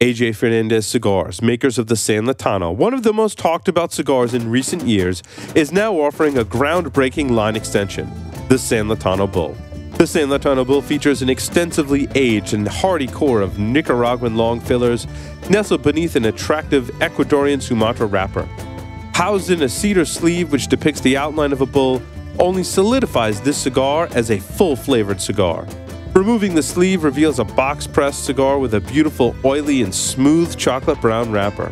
AJ Fernandez Cigars, makers of the San Lotano, one of the most talked about cigars in recent years, is now offering a groundbreaking line extension, the San Lotano Bull. The San Lotano Bull features an extensively aged and hardy core of Nicaraguan long fillers nestled beneath an attractive Ecuadorian Sumatra wrapper. Housed in a cedar sleeve which depicts the outline of a bull, only solidifies this cigar as a full-flavored cigar. Removing the sleeve reveals a box-pressed cigar with a beautiful, oily, and smooth chocolate brown wrapper.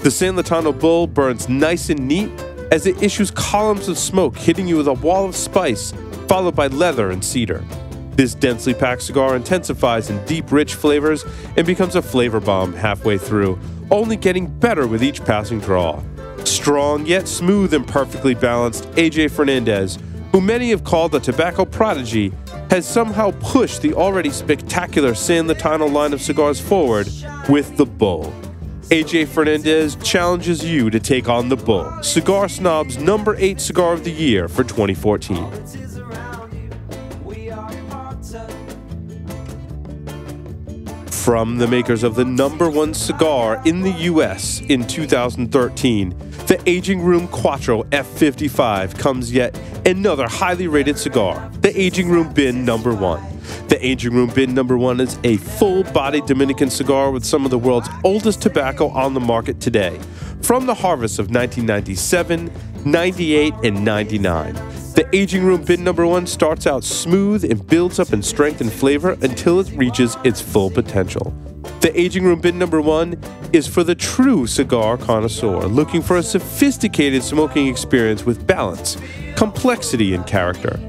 The San Lotano Bull burns nice and neat as it issues columns of smoke, hitting you with a wall of spice, followed by leather and cedar. This densely packed cigar intensifies in deep, rich flavors and becomes a flavor bomb halfway through, only getting better with each passing draw. Strong yet smooth and perfectly balanced, AJ Fernandez, who many have called the tobacco prodigy, has somehow pushed the already spectacular San Lotano line of cigars forward with the Bull. AJ Fernandez challenges you to take on the Bull, Cigar Snob's number 8 cigar of the year for 2014. From the makers of the number 1 cigar in the U.S. in 2013, the Aging Room Quattro F55 comes yet another highly rated cigar, the Aging Room Bin Number 1. The Aging Room Bin Number 1 is a full-bodied Dominican cigar with some of the world's oldest tobacco on the market today, from the harvest of 1997, 98, and 99. The Aging Room Bin Number 1 starts out smooth and builds up in strength and flavor until it reaches its full potential. The Aging Room Bin Number 1 is for the true cigar connoisseur looking for a sophisticated smoking experience with balance, complexity, and character.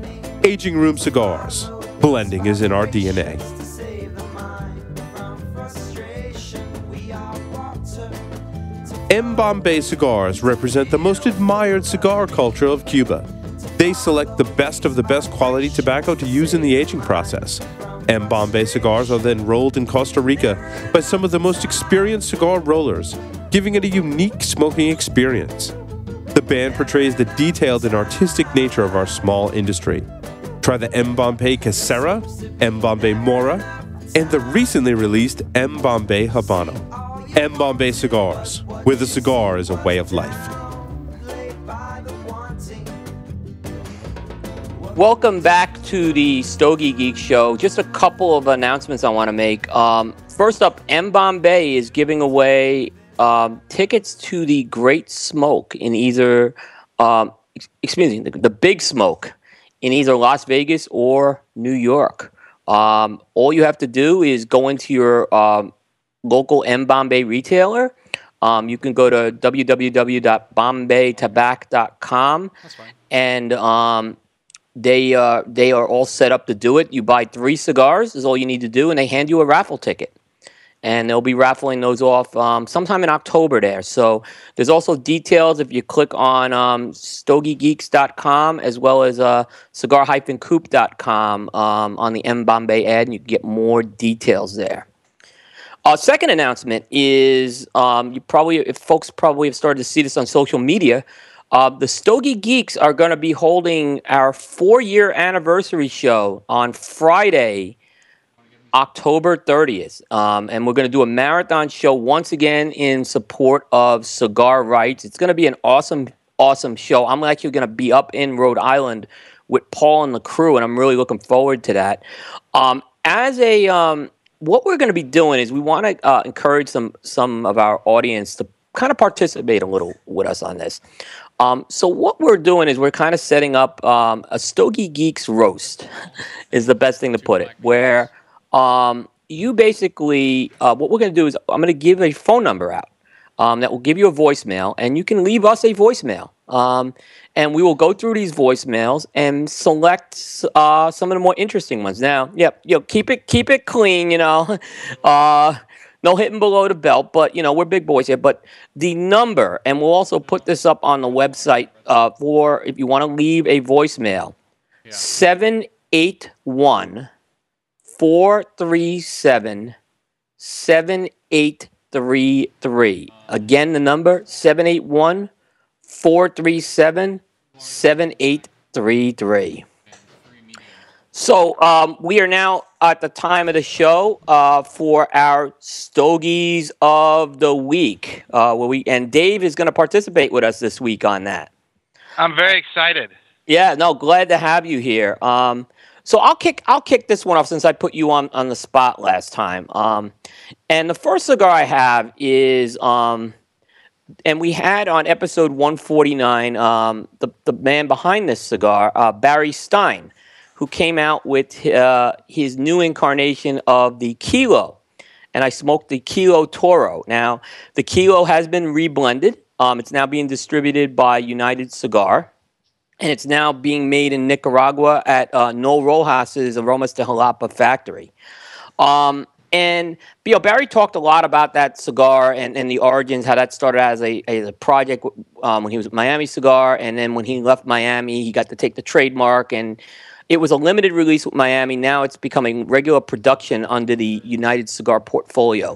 Aging Room Cigars. Blending is in our DNA. M Bombay Cigars represent the most admired cigar culture of Cuba. They select the best of the best quality tobacco to use in the aging process. M Bombay cigars are then rolled in Costa Rica by some of the most experienced cigar rollers, giving it a unique smoking experience. The brand portrays the detailed and artistic nature of our small industry. Try the M Bombay Casera, M Bombay Mora, and the recently released M Bombay Habano. M Bombay Cigars, where the cigar is a way of life. Welcome back to the Stogie Geek Show. Just a couple of announcements I want to make. First up, M Bombay is giving away tickets to the Great Smoke in either, the Big Smoke in either Las Vegas or New York. All you have to do is go into your local M Bombay retailer. You can go to www.bombaytabac.com and they are all set up to do it. You buy 3 cigars is all you need to do, and they hand you a raffle ticket. And they'll be raffling those off sometime in October there. So there's also details if you click on StogieGeeks.com as well as cigar-coop.com on the M Bombay ad, and you can get more details there. Our second announcement is, folks probably have started to see this on social media, the Stogie Geeks are going to be holding our 4-year anniversary show on Friday, October 30th. And we're going to do a marathon show once again in support of cigar rights. It's going to be an awesome, awesome show. I'm actually going to be up in Rhode Island with Paul and the crew, and I'm really looking forward to that. What we're going to be doing is we want to encourage some of our audience to kind of participate a little with us on this. So what we're doing is we're kind of setting up a Stogie Geeks roast is the best thing to put it, where you basically, what we're going to do is I'm going to give a phone number out that will give you a voicemail, and you can leave us a voicemail. And we will go through these voicemails and select some of the more interesting ones. Now, yep, you know, keep it clean, you know. No hitting below the belt, but, you know, we're big boys here. But the number, and we'll also put this up on the website for if you want to leave a voicemail, 781-437-7833. Again, the number, 781-437-7833. So we are now at the time of the show for our Stogies of the Week, where and Dave is going to participate with us this week on that. I'm very excited. Yeah, no, glad to have you here. So I'll kick this one off since I put you on the spot last time. And the first cigar I have is, and we had on episode 149 the man behind this cigar, Barry Stein, who came out with his new incarnation of the Kilo. And I smoked the Kilo Toro. Now, the Kilo has been reblended. It's now being distributed by United Cigar. And it's now being made in Nicaragua at Noel Rojas' Aromas de Jalapa factory. And you know, Barry talked a lot about that cigar and the origins, how that started as a project when he was at Miami Cigar. And then when he left Miami, he got to take the trademark, and it was a limited release with Miami. Now it's becoming regular production under the United Cigar portfolio.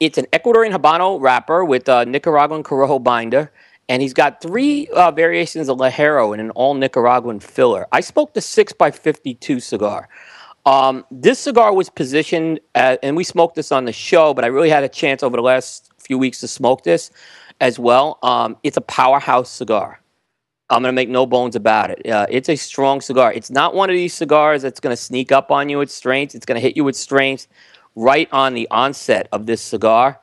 It's an Ecuadorian Habano wrapper with a Nicaraguan Corojo binder, and he's got three variations of Lajero and an all-Nicaraguan filler. I smoked the 6x52 cigar. This cigar was positioned, and we smoked this on the show, but I really had a chance over the last few weeks to smoke this as well. It's a powerhouse cigar. I'm going to make no bones about it. It's a strong cigar. It's not one of these cigars that's going to sneak up on you at strength. It's going to hit you with strength right on the onset of this cigar.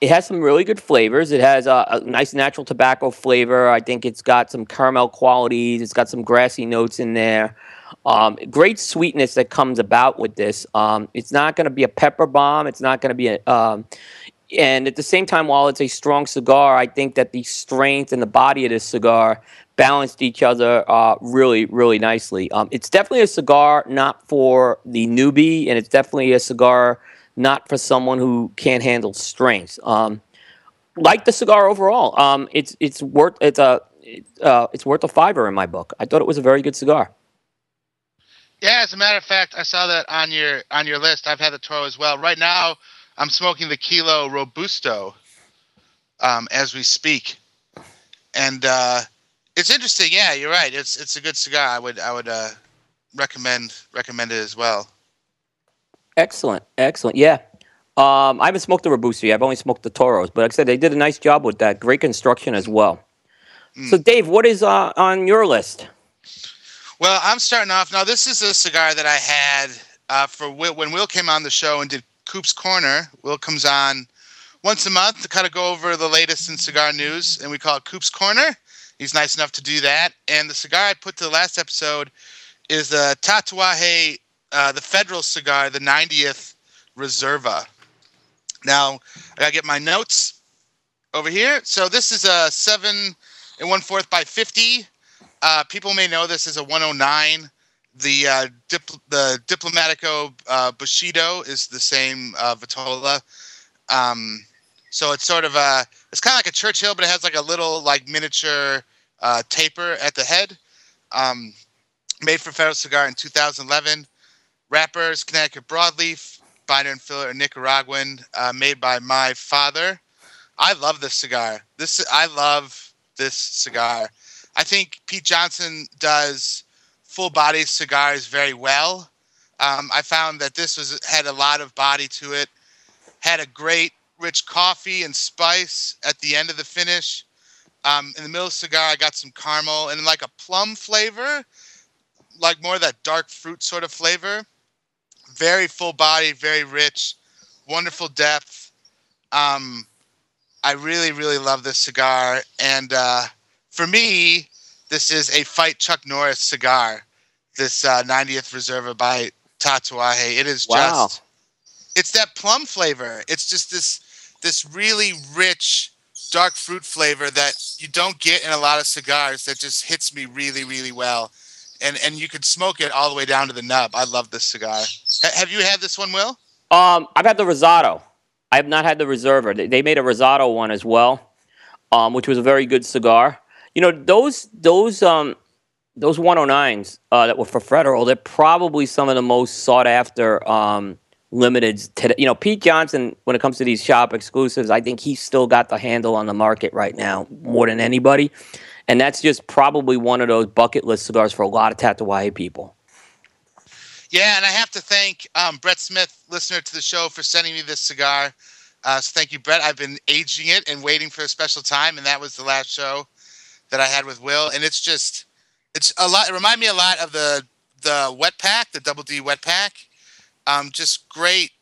It has some really good flavors. It has a nice natural tobacco flavor. I think it's got some caramel qualities. It's got some grassy notes in there. Great sweetness that comes about with this. It's not going to be a pepper bomb. It's not going to be a... And at the same time, while it's a strong cigar, I think that the strength and the body of this cigar balanced each other really, really nicely. It's definitely a cigar not for the newbie, and it's definitely a cigar not for someone who can't handle strength. Like the cigar overall, it's worth a fiver in my book. I thought it was a very good cigar. Yeah, as a matter of fact, I saw that on your list. I've had the Toro as well. Right now, I'm smoking the Kilo Robusto as we speak, and it's interesting. Yeah, you're right. It's a good cigar. I would recommend it as well. Excellent, excellent. Yeah, I haven't smoked the Robusto yet. I've only smoked the Toros, but like I said, they did a nice job with that. Great construction as well. Mm. So, Dave, what is on your list? Well, I'm starting off now. This is a cigar that I had for when Will came on the show and did Coop's Corner. Will comes on once a month to kind of go over the latest in cigar news, and we call it Coop's Corner. He's nice enough to do that. And the cigar I put to the last episode is the Tatuaje, the Federal Cigar, the 90th Reserva. Now, I got to get my notes over here. So this is a 7 1/4 by 50. People may know this as a 109. The Diplomatico Bushido is the same Vitola, so it's sort of a it's kind of like a Churchill, but it has like a little like miniature taper at the head. Made for Federal Cigar in 2011. Wrappers Connecticut broadleaf, binder and filler are Nicaraguan. Made by my father. I love this cigar. I think Pete Johnson does full body cigars very well. I found that this had a lot of body to it, had a great rich coffee and spice at the end of the finish. In the middle of the cigar, I got some caramel and like a plum flavor, like more of that dark fruit sort of flavor. Very full body, very rich, wonderful depth. I really, really love this cigar. And for me, this is a Fight Chuck Norris cigar, this 90th Reserva by Tatuaje. It is just, it's that plum flavor. It's just this really rich, dark fruit flavor that you don't get in a lot of cigars that just hits me really, really well. And you could smoke it all the way down to the nub. I love this cigar. Have you had this one, Will? I've had the Rosado. I have not had the Reserva. They made a Rosado one as well, which was a very good cigar. You know, those 109s that were for Federal, they're probably some of the most sought-after limiteds today. You know, Pete Johnson, when it comes to these shop exclusives, I think he's still got the handle on the market right now more than anybody. And that's just probably one of those bucket list cigars for a lot of Tatuaje people. Yeah, and I have to thank Brett Smith, listener to the show, for sending me this cigar. So thank you, Brett. I've been aging it and waiting for a special time, and that was the last show that I had with Will. And it's just, it's a lot. It reminded me a lot of the wet pack, the Double D wet pack. Just great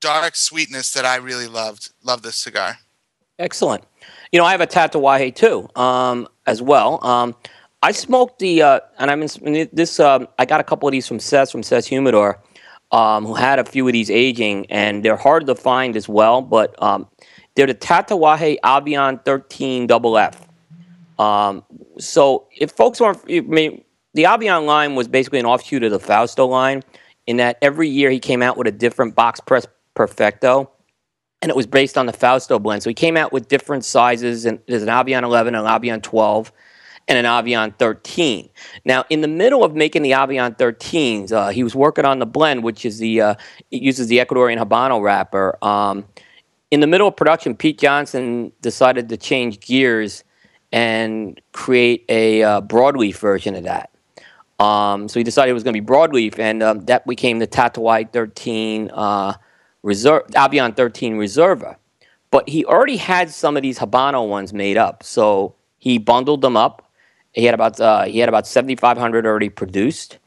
dark sweetness that I really loved. Love this cigar. Excellent. You know, I have a Tatuaje too, as well. I smoked the, and I'm in this. I got a couple of these from Cess Humidor, who had a few of these aging, and they're hard to find as well. But they're the Tatuaje Avion 13FF. So if folks aren't, I mean, the Avion line was basically an offshoot of the Fausto line, in that every year he came out with a different box press Perfecto, and it was based on the Fausto blend. So he came out with different sizes, and there's an Avion 11, an Avion 12. And an Avion 13. Now, in the middle of making the Avion 13s, he was working on the blend, which is the it uses the Ecuadorian Habano wrapper. In the middle of production, Pete Johnson decided to change gears and create a broadleaf version of that. So he decided it was going to be broadleaf, and that became the Tatuaje 13 Avion 13 Reserva. But he already had some of these Habano ones made up, so he bundled them up. He had about 7,500 already produced,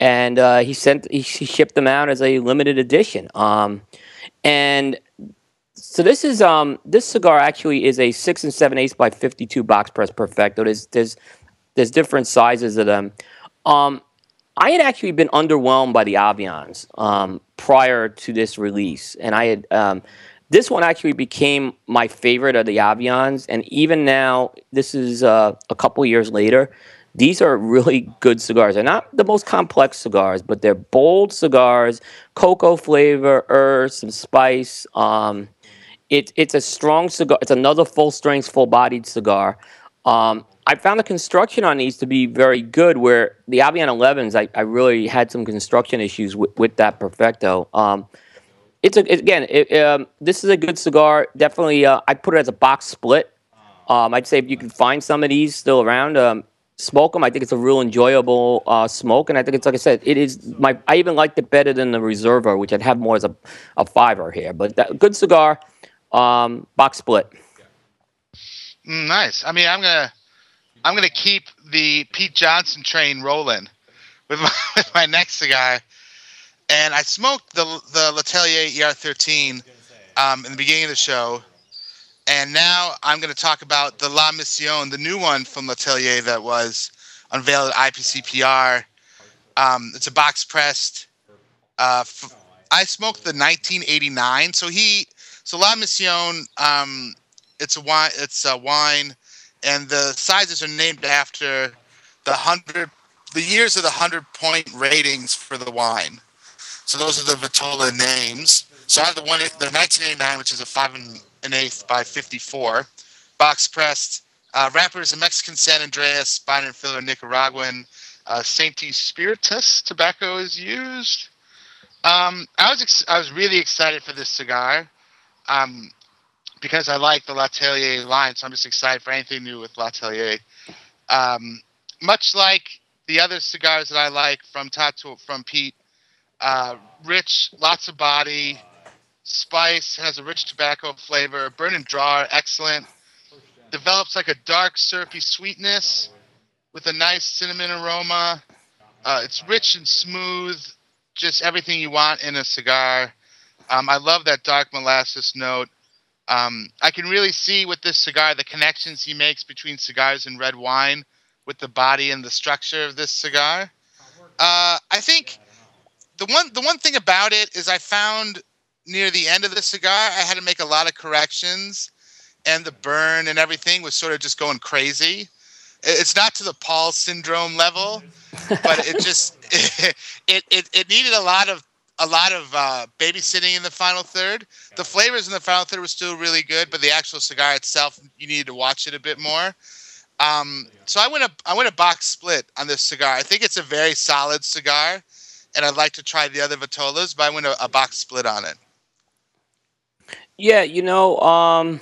and he shipped them out as a limited edition. And so this is this cigar actually is a 6 7/8 by 52 box press Perfecto. There's different sizes of them. I had actually been underwhelmed by the Avions prior to this release, and I had. This one actually became my favorite of the Avions, and even now, this is a couple years later, these are really good cigars. They're not the most complex cigars, but they're bold cigars, cocoa flavor, herbs, some spice. It's a strong cigar. It's another full-strength, full-bodied cigar. I found the construction on these to be very good, where the Avion 11s, I really had some construction issues with that Perfecto. This is a good cigar. Definitely, I'd put it as a box split. I'd say if you can find some of these still around, smoke them. I think it's a real enjoyable smoke, and I think it's, like I said, it is my. I even liked it better than the Reserva, which I'd have more as a fiver here. But that, good cigar, box split. Nice. I mean, I'm gonna keep the Pete Johnson train rolling with my next cigar. And I smoked the L'Atelier ER13 in the beginning of the show. And now I'm going to talk about the La Mission, the new one from L'Atelier that was unveiled at IPCPR. It's a box pressed. I smoked the 1989. So La Mission, it's a wine, and the sizes are named after the years of the 100-point ratings for the wine. So those are the Vitola names. So I have the 1989, which is a 5 1/8 by 54, box pressed. Wrappers: a Mexican San Andreas, binder and filler Nicaraguan. Sainte Spiritus tobacco is used. I was really excited for this cigar because I like the L'Atelier line, so I'm just excited for anything new with L'Atelier. Much like the other cigars that I like from Pete. Rich, lots of body, spice, has a rich tobacco flavor, burn and draw, excellent. Develops like a dark, syrupy sweetness with a nice cinnamon aroma. It's rich and smooth, just everything you want in a cigar. I love that dark molasses note. I can really see with this cigar the connections he makes between cigars and red wine with the body and the structure of this cigar. I think... The one thing about it is I found near the end of the cigar I had to make a lot of corrections, and the burn and everything was sort of just going crazy. It's not to the Paul syndrome level, but it just it needed a lot of babysitting in the final third. The flavors in the final third were still really good, but the actual cigar itself, you needed to watch it a bit more. So I went a box split on this cigar. I think it's a very solid cigar. And I'd like to try the other Vitolas, but I went a box split on it. Yeah, you know,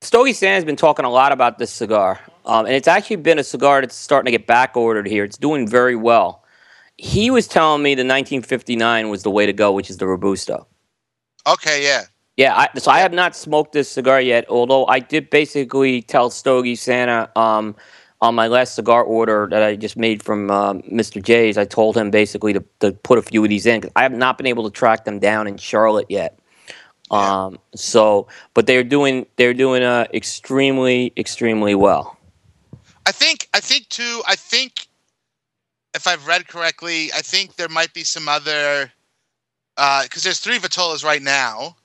Stogie Stan's been talking a lot about this cigar. And it's actually been a cigar that's starting to get back ordered here. It's doing very well. he was telling me the 1959 was the way to go, which is the Robusto. Okay, yeah. Yeah, I have not smoked this cigar yet, although I did basically tell Stogie Santa on my last cigar order that I just made from Mr. J's, I told him basically to put a few of these in, 'cause I have not been able to track them down in Charlotte yet. Yeah. So, but they're doing extremely, extremely well. I think if I've read correctly, I think there might be some other, 'cause there's 3 Vitolas right now.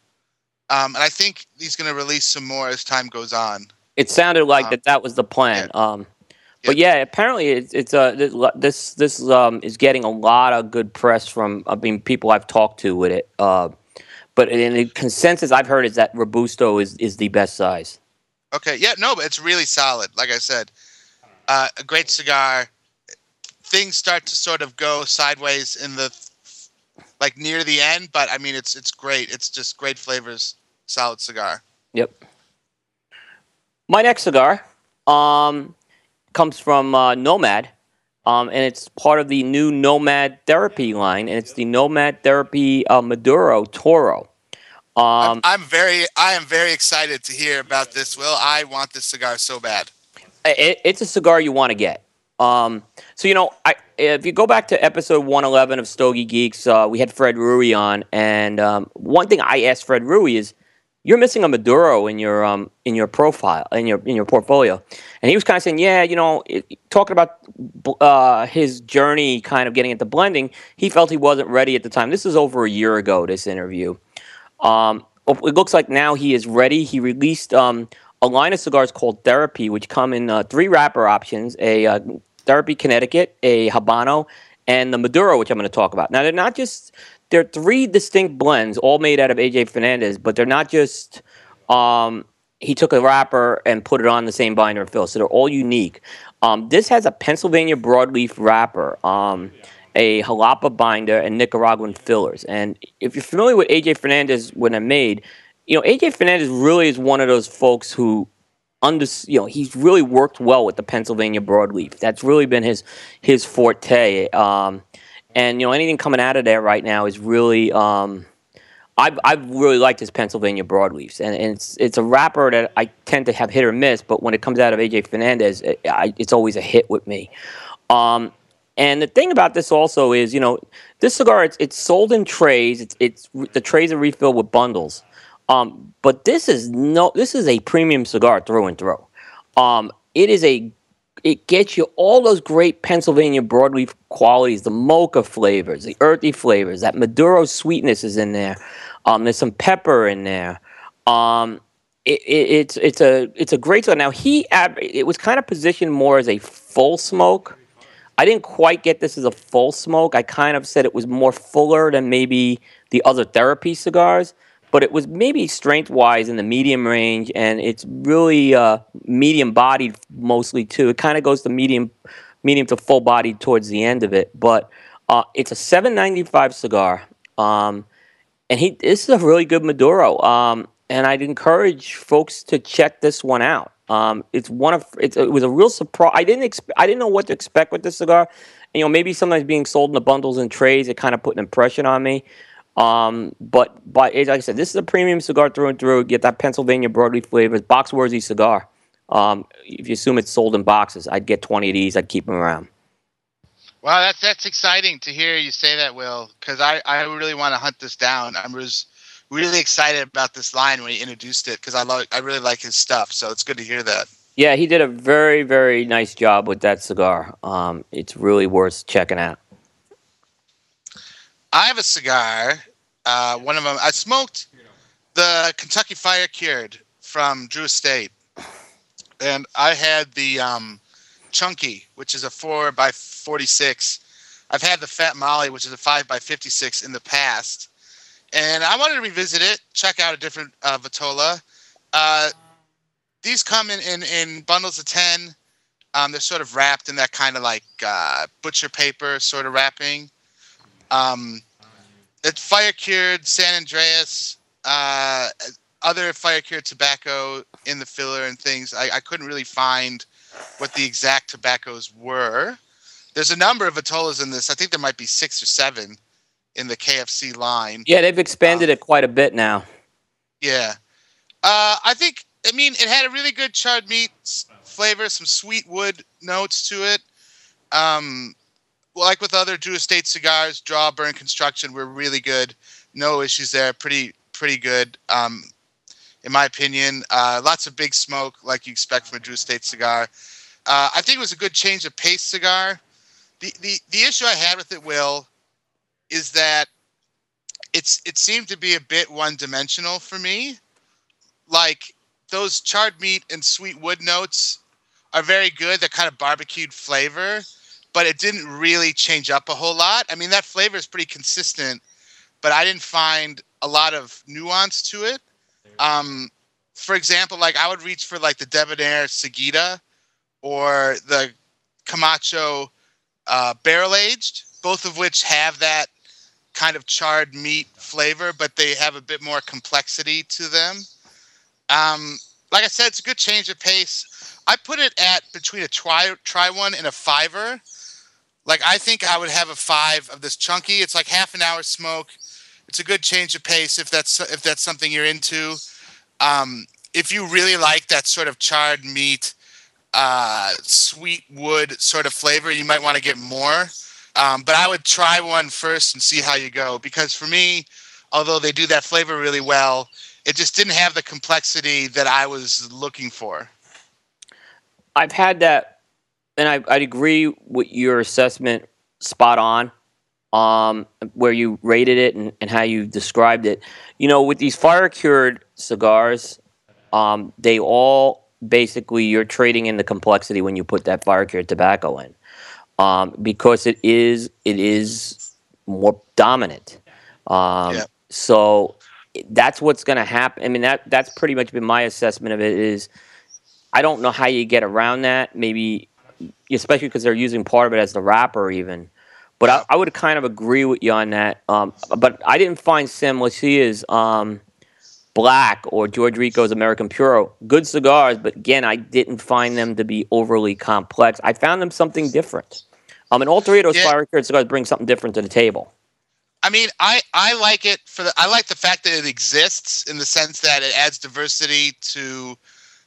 And I think he's going to release some more as time goes on. It sounded like that was the plan. Yeah. But yeah, apparently this is getting a lot of good press from people I've talked to with it. But in the consensus I've heard is that Robusto is the best size. Okay, yeah, no, but it's really solid. Like I said, a great cigar. Things start to sort of go sideways in the like near the end, but I mean it's great. It's just great flavors, solid cigar. Yep. My next cigar comes from Nomad, and it's part of the new Nomad Therapy line, and it's the Nomad Therapy Maduro Toro. I am very excited to hear about this, Will. I want this cigar so bad. It's a cigar you want to get. So, you know, if you go back to episode 111 of Stogie Geeks, we had Fred Rewey on, and one thing I asked Fred Rewey is, you're missing a Maduro in your portfolio, and he was kind of saying, yeah, you know, talking about his journey, kind of getting into blending. He felt he wasn't ready at the time. This is over a year ago. This interview. It looks like now he is ready. He released a line of cigars called Therapy, which come in 3 wrapper options: a Therapy Connecticut, a Habano, and the Maduro, which I'm going to talk about. Now, they're not just. They're 3 distinct blends, all made out of AJ Fernandez, but they're not just he took a wrapper and put it on the same binder and fill, so they're all unique. This has a Pennsylvania broadleaf wrapper, a jalapa binder, and Nicaraguan fillers. And if you're familiar with AJ Fernandez when I made, you know, AJ Fernandez really is one of those folks who he's really worked well with the Pennsylvania broadleaf. That's really been his forte. And, you know, anything coming out of there right now is really I've really liked his Pennsylvania broadleafs. And it's a wrapper that I tend to have hit or miss, but when it comes out of AJ Fernandez, it's always a hit with me. And the thing about this also is, you know, this cigar, it's sold in trays. The trays are refilled with bundles. But this is a premium cigar through and through. It gets you all those great Pennsylvania broadleaf qualities, the mocha flavors, the earthy flavors, that Maduro sweetness is in there. There's some pepper in there. It's a great cigar. Now, it was kind of positioned more as a full smoke. I didn't quite get this as a full smoke. I kind of said it was more fuller than maybe the other Therapy cigars. But it was maybe strength-wise in the medium range, and it's really medium-bodied mostly too. It kind of goes to medium to full-bodied towards the end of it. But it's a $7.95 cigar, and this is a really good Maduro. And I'd encourage folks to check this one out. It was a real surprise. I didn't know what to expect with this cigar. And, you know, maybe sometimes being sold in the bundles and trays, it kind of put an impression on me. But like I said, this is a premium cigar through and through. Get that Pennsylvania broadleaf flavors, box-worthy cigar. If you assume it's sold in boxes, I'd get 20 of these. I'd keep them around. Wow, that's exciting to hear you say that, Will, because I really want to hunt this down. I was really excited about this line when he introduced it because I really like his stuff, so it's good to hear that. Yeah, he did a very, very nice job with that cigar. It's really worth checking out. I have a cigar, one of them. I smoked the Kentucky Fire Cured from Drew Estate, and I had the Chunky, which is a 4x46. I've had the Fat Molly, which is a 5x56 in the past, and I wanted to revisit it, check out a different Vitola. These come in bundles of 10. They're sort of wrapped in that kind of like butcher paper sort of wrapping. It's fire cured San Andreas, other fire cured tobacco in the filler and things. I couldn't really find what the exact tobaccos were, There's a number of Vitolas in this. I think there might be 6 or 7 in the KFC line. Yeah, they've expanded it quite a bit now. Yeah. I think, I mean, it had a really good charred meat flavor, some sweet wood notes to it. Like with other Drew Estate cigars, draw, burn, construction were really good. No issues there. Pretty good, in my opinion. Lots of big smoke, like you expect from a Drew Estate cigar. I think it was a good change of pace cigar. The issue I had with it, Will, is that it seemed to be a bit one-dimensional for me. Like, those charred meat and sweet wood notes are very good. They're kind of barbecued flavor, but it didn't really change up a whole lot. I mean, that flavor is pretty consistent, but I didn't find a lot of nuance to it. For example, like, I would reach for, like, the Debonair Seguida or the Camacho barrel-aged, both of which have that kind of charred meat flavor, but they have a bit more complexity to them. Like I said, it's a good change of pace. I put it at between a try one and a fiver. Like, I think I would have a 5 of this chunky. It's like half an hour smoke. It's a good change of pace if that's something you're into. If you really like that sort of charred meat, sweet wood sort of flavor, you might want to get more. But I would try one first and see how you go. Because for me, although they do that flavor really well, it just didn't have the complexity that I was looking for. I've had that, and I'd agree with your assessment spot on, where you rated it and how you described it. You know, with these fire-cured cigars, they all basically, you're trading in the complexity when you put that fire-cured tobacco in. Because it is more dominant. Yeah. So that's what's going to happen. I mean, that's pretty much been my assessment of it. Is I don't know how you get around that. Maybe, especially because they're using part of it as the wrapper even. But I would kind of agree with you on that. But I didn't find Sam Lucia's Black or George Rico's American Puro good cigars. But again, I didn't find them to be overly complex. I found them something different. And all three of those fire-cured cigars bring something different to the table. I mean, I like it for the, I like the fact that it exists in the sense that it adds diversity to,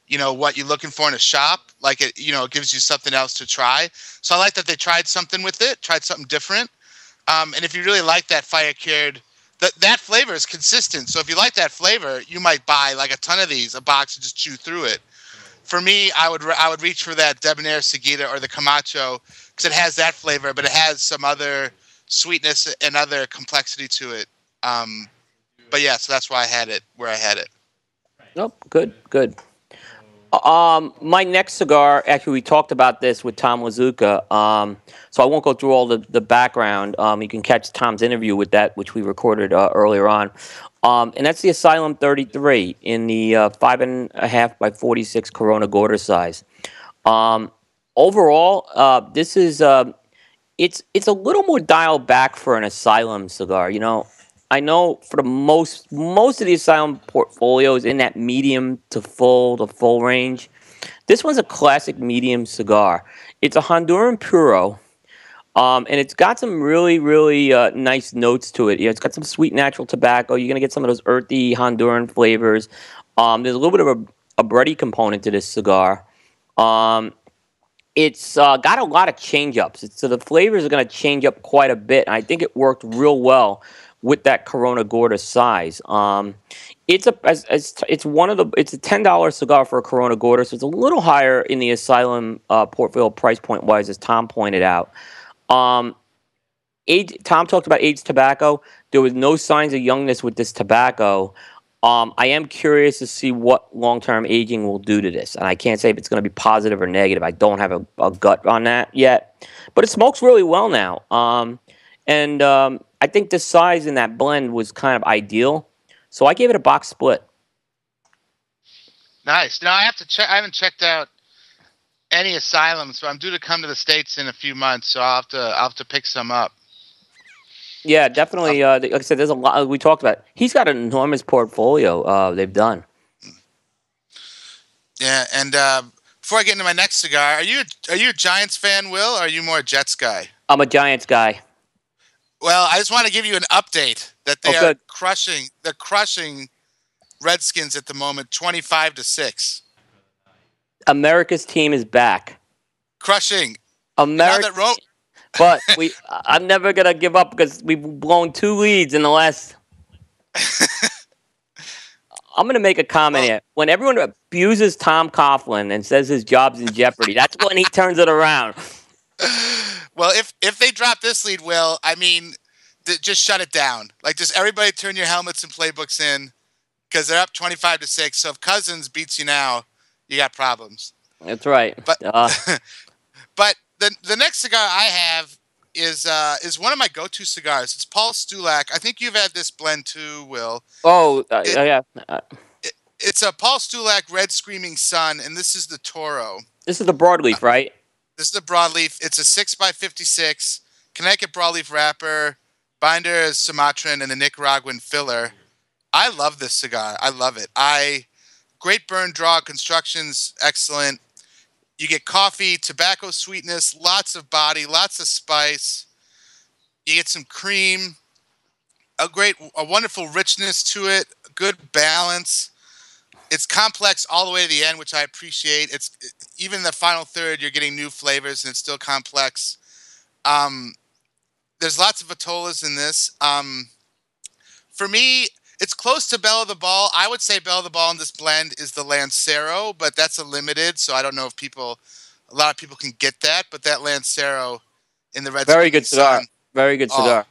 you know, what you're looking for in a shop. Like, it, you know, it gives you something else to try. So I like that they tried something with it, tried something different. And if you really like that fire-cured, that flavor is consistent. So if you like that flavor, you might buy like a ton of these, a box, and just chew through it. For me, I would reach for that Debonair Seguida or the Camacho because it has that flavor, but it has some other sweetness and other complexity to it. But yeah, so that's why I had it where I had it. Nope, good. My next cigar, actually, we talked about this with Tom Wazuka, so I won't go through all the background. You can catch Tom's interview with that, which we recorded earlier on. And that's the Asylum 33 in the 5.5 by 46 Corona Gorda size. Overall, this is it's a little more dialed back for an Asylum cigar. You know, I know for the most of the Asylum portfolio is in that medium to full range. This one's a classic medium cigar. It's a Honduran Puro. And it's got some really, really nice notes to it. Yeah, it's got some sweet natural tobacco. You're going to get some of those earthy Honduran flavors. There's a little bit of a bready component to this cigar. It's got a lot of change-ups. So the flavors are going to change up quite a bit. And I think it worked real well with that Corona Gorda size. It's a $10 cigar for a Corona Gorda. So it's a little higher in the Asylum portfolio price point-wise, as Tom pointed out. Tom talked about aged tobacco. There was no signs of youngness with this tobacco. I am curious to see what long-term aging will do to this. And I can't say if it's going to be positive or negative. I don't have a gut on that yet. But it smokes really well now. I think the size in that blend was kind of ideal. So I gave it a box split. Nice. Now I have to check. I haven't checked out any Asylum, so I'm due to come to the States in a few months, so I'll have to pick some up. Yeah, definitely. Like I said, there's a lot we talked about. He's got an enormous portfolio they've done. Yeah, and Before I get into my next cigar, are you a Giants fan, Will, or are you more a Jets guy? I'm a Giants guy. Well, I just want to give you an update that they are crushing. They're crushing Redskins at the moment, 25-6. America's team is back. Crushing America, you know, but we. I'm never gonna give up because we've blown 2 leads in the last. I'm going to make a comment here. When everyone abuses Tom Coughlin and says his job's in jeopardy, that's when he turns it around. Well, if they drop this lead, Will, I mean, just shut it down. Like, just everybody turn your helmets and playbooks in because they're up 25-6. So if Cousins beats you now, you got problems. That's right. But but the next cigar I have is one of my go-to cigars. It's Paul Stulak. I think you've had this blend too, Will. Oh, yeah. It's a Paul Stulak Red Screaming Sun, and this is the Toro. This is the broadleaf, right? This is the broadleaf. It's a 6x56 Connecticut broadleaf wrapper. Binder is Sumatran and the Nicaraguan filler. I love this cigar. I love it. Great burn draw. Construction's excellent. You get coffee, tobacco sweetness, lots of body, lots of spice. You get some cream, a wonderful richness to it, good balance. It's complex all the way to the end, which I appreciate. It's even the final third, you're getting new flavors, and it's still complex. There's lots of vitolas in this. For me, it's close to Bell of the Ball. I would say Bell of the Ball in this blend is the Lancero, but that's a limited, so I don't know if a lot of people can get that. But that Lancero in the Red Sun, very good cigar. Very good cigar.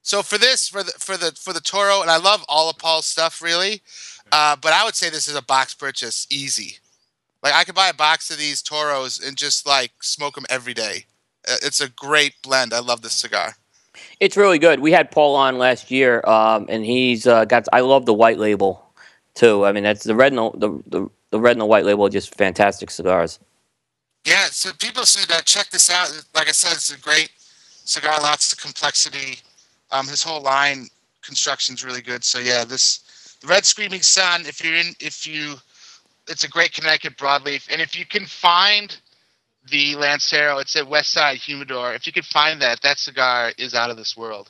So for this, for the Toro, and I love all of Paul's stuff really, but I would say this is a box purchase, easy. Like I could buy a box of these Toros and just like smoke them every day. It's a great blend. I love this cigar. It's really good. We had Paul on last year, and he's got. I love the white label, too. I mean, that's the red and the red and the white label are just fantastic cigars. Yeah, so people should check this out. Like I said, it's a great cigar. Lots of complexity. His whole line construction's really good. So yeah, the Red Screaming Sun. It's a great Connecticut broadleaf, and if you can find the Lancero, it's at West Side Humidor. If you could find that cigar is out of this world.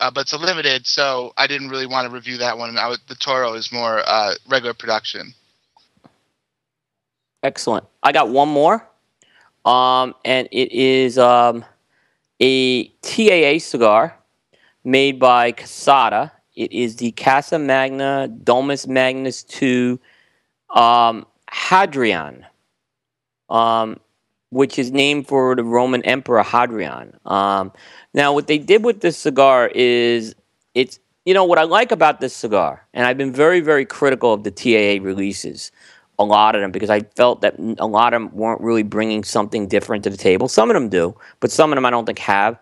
But it's a limited, so I didn't really want to review that one. The Toro is more regular production. Excellent. I got one more, and it is a TAA cigar made by Casada. It is the Casa Magna Domus Magnus II Hadrian. Which is named for the Roman Emperor Hadrian. Now, what they did with this cigar is, what I like about this cigar, and I've been very, very critical of the TAA releases, a lot of them, because I felt that a lot of them weren't really bringing something different to the table. Some of them do, but some of them I don't think have.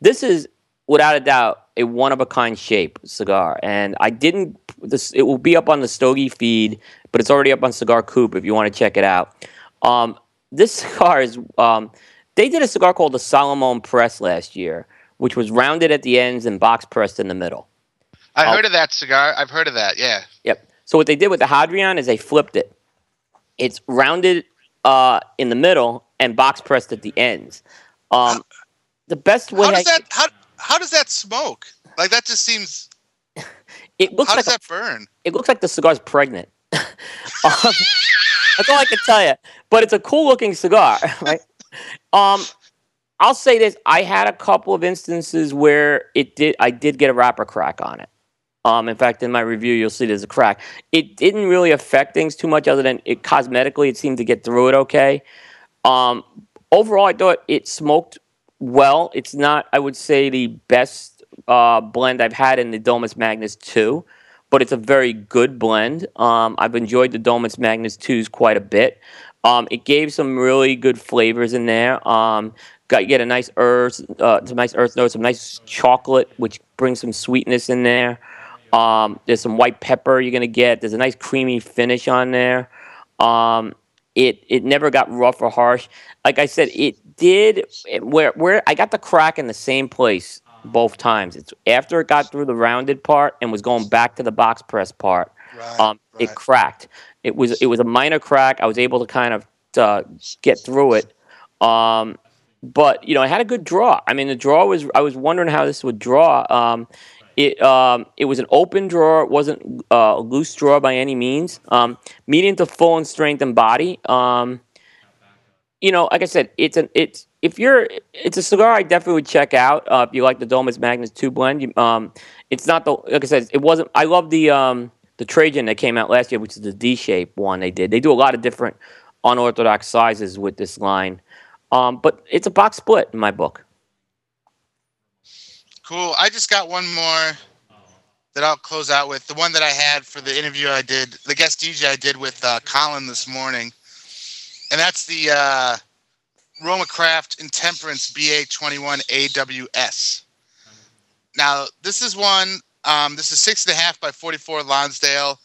This is, without a doubt, a one-of-a-kind shape cigar, and it will be up on the Stogie feed, but it's already up on Cigar Coop if you want to check it out. This cigar is, they did a cigar called the Solomon Press last year, which was rounded at the ends and box pressed in the middle. I heard of that cigar. I've heard of that, yeah. Yep. So what they did with the Hadrian is they flipped it. It's rounded in the middle and box pressed at the ends. The best way... How does that smoke? Like, that just seems... how does that burn? It looks like the cigar's pregnant. That's all I can tell you. But it's a cool-looking cigar, right? I'll say this. I had a couple of instances where I did get a wrapper crack on it. In fact, in my review, you'll see there's a crack. It didn't really affect things too much other than cosmetically it seemed to get through it okay. Overall, I thought it smoked well. It's not, I would say, the best blend I've had in the Domus Magnus II. But it's a very good blend. I've enjoyed the Domus Magnus 2s quite a bit. It gave some really good flavors in there. You get a nice earth, some nice earth notes, some nice chocolate, which brings some sweetness in there. There's some white pepper you're gonna get. There's a nice creamy finish on there. It never got rough or harsh. Like I said, where I got the crack in the same place. Both times. It's after it got through the rounded part and was going back to the box press part. Right, it cracked. It was a minor crack. I was able to kind of get through it. But you know, I had a good draw. I mean, the draw was, I was wondering how this would draw. It was an open draw. It wasn't a loose draw by any means. Medium to full in strength and body. You know, like I said, it's a cigar I definitely would check out if you like the Domus Magnus 2 blend. It's not the, like I said, it wasn't. I love the Trajan that came out last year, which is the D shape one they did. They do a lot of different unorthodox sizes with this line. But it's a box split in my book. Cool. I just got one more that I'll close out with. The one that I had for the interview I did, the guest DJ I did with Colin this morning. And that's the Roma Craft Intemperance BA21AWS. Now, this is one, this is 6.5 by 44 Lonsdale.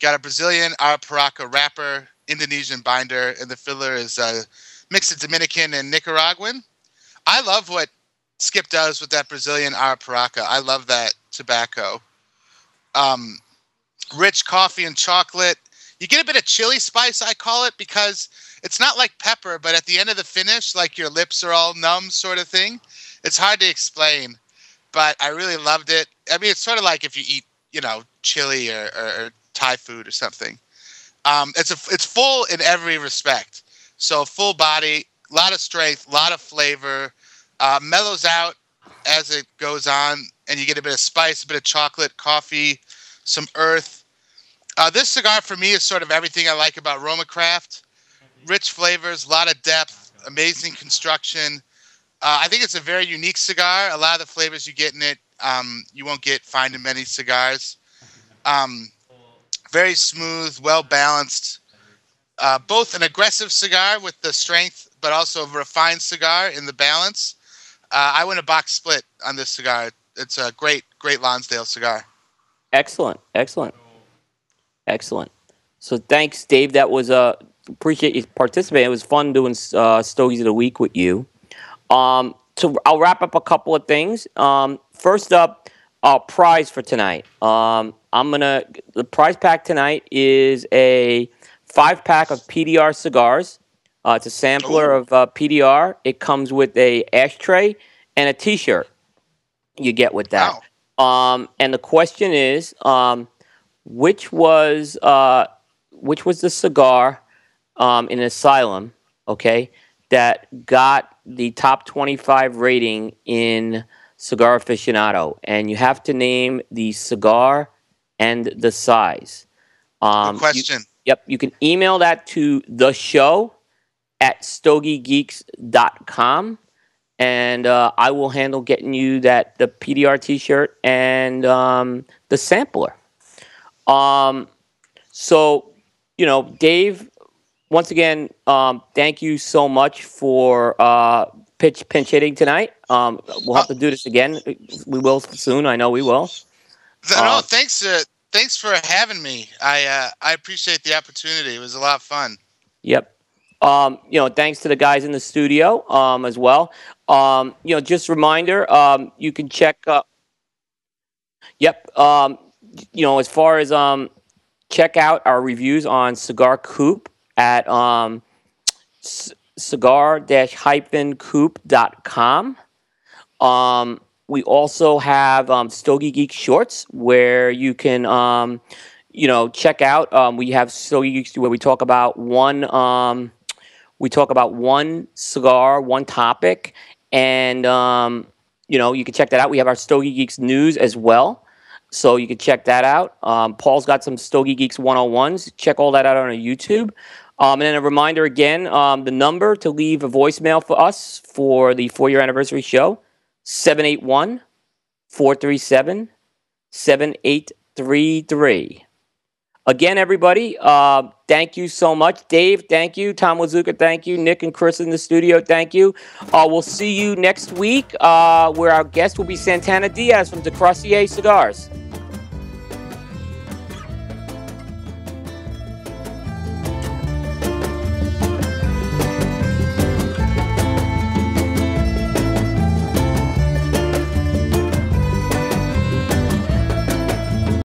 Got a Brazilian Arapiraca wrapper, Indonesian binder, and the filler is... mix of Dominican and Nicaraguan. I love what Skip does with that Brazilian Arapiraca. I love that tobacco. Rich coffee and chocolate. You get a bit of chili spice, I call it, because it's not like pepper, but at the end of the finish, like your lips are all numb sort of thing. It's hard to explain, but I really loved it. I mean, it's sort of like if you eat, you know, chili or Thai food or something. It's full in every respect. So full body, a lot of strength, a lot of flavor, mellows out as it goes on, and you get a bit of spice, a bit of chocolate, coffee, some earth. This cigar for me is sort of everything I like about Roma Craft. Rich flavors, a lot of depth, amazing construction. I think it's a very unique cigar. A lot of the flavors you get in it, you won't find in many cigars. Very smooth, well-balanced. Both an aggressive cigar with the strength, but also a refined cigar in the balance. I went a box split on this cigar. It's a great, great Lonsdale cigar. Excellent, excellent, excellent. So thanks, Dave. That was appreciate you participating. It was fun doing Stogies of the Week with you. So I'll wrap up a couple of things. First up, our prize for tonight. The prize pack tonight is a 5-pack of PDR cigars. It's a sampler of PDR. It comes with a ashtray and a T-shirt you get with that. Wow. And the question is, which was the cigar in Asylum, okay, that got the top 25 rating in Cigar Aficionado? And you have to name the cigar and the size. Good question. Yep, you can email that to the show at StogieGeeks.com, and I will handle getting you the PDR T-shirt and the sampler. So, you know, Dave, once again, thank you so much for pinch hitting tonight. We'll have to do this again. We will soon. I know we will. No, thanks. Thanks for having me. I appreciate the opportunity. It was a lot of fun. Yep. You know, thanks to the guys in the studio as well. You know, just a reminder, you can check. Yep. You know, as far as check out our reviews on Cigar Coop at cigar-coop.com. We also have Stogie Geek Shorts, where you can, you know, check out. We have Stogie Geeks where we talk about one cigar, one topic, and you know, you can check that out. We have our Stogie Geeks News as well, so you can check that out. Paul's got some Stogie Geeks 101s. Check all that out on our YouTube. And then a reminder again: the number to leave a voicemail for us for the 4-year anniversary show. 781-437-7833. Again, everybody, thank you so much. Dave, thank you. Tom Wazuka, thank you. Nick and Chris in the studio, thank you. We'll see you next week, where our guest will be Santana Diaz from DeCrossier Cigars.